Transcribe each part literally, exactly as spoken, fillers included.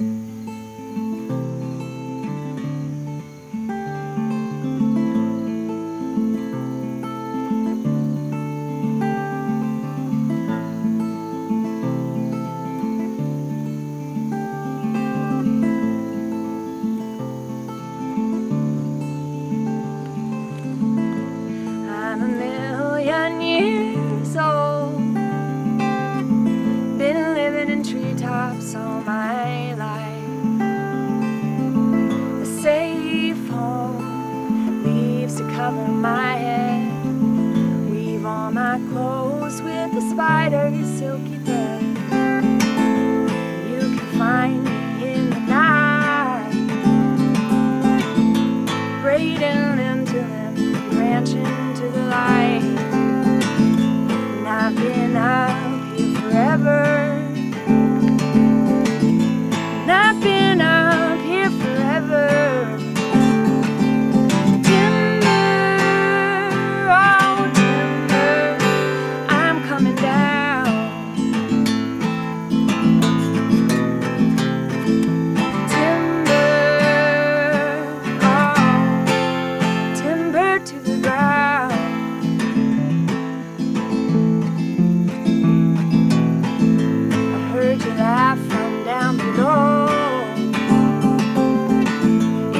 All my life, a safe home, leaves to cover my head, weave all my clothes with the spider's silky thread. You can find me in the night, braiding into them, branching to the light, and I've been out here forever.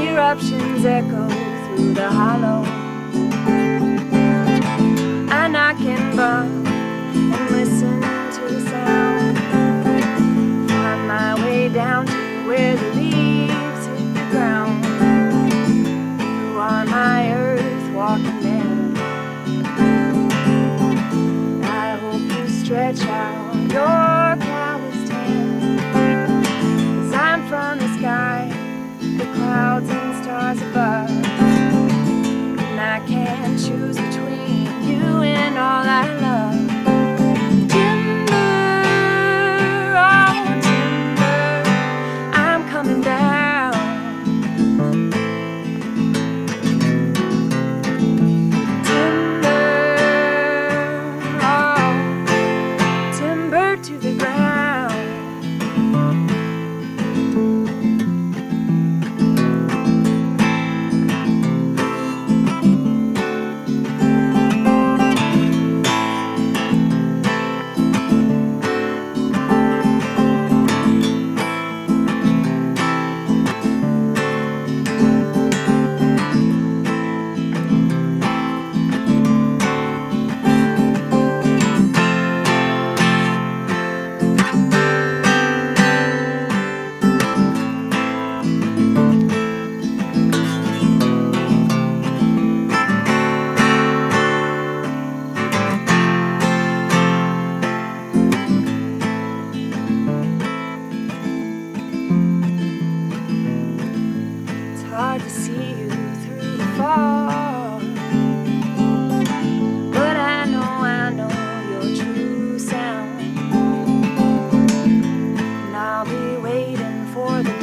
Eruptions echo through the hollow, and I can bump and listen to the sound, find my way down to where the leaves hit the ground. You are my earth walking man, I hope you stretch out your calloused hand, 'cause I'm from the sky, the clouds and stars above, and I can't choose between you and all I love. Timber, oh timber, I'm coming down. Timber, oh timber to the ground. Hard to see you through the fog, but I know, I know your true sound, and I'll be waiting for the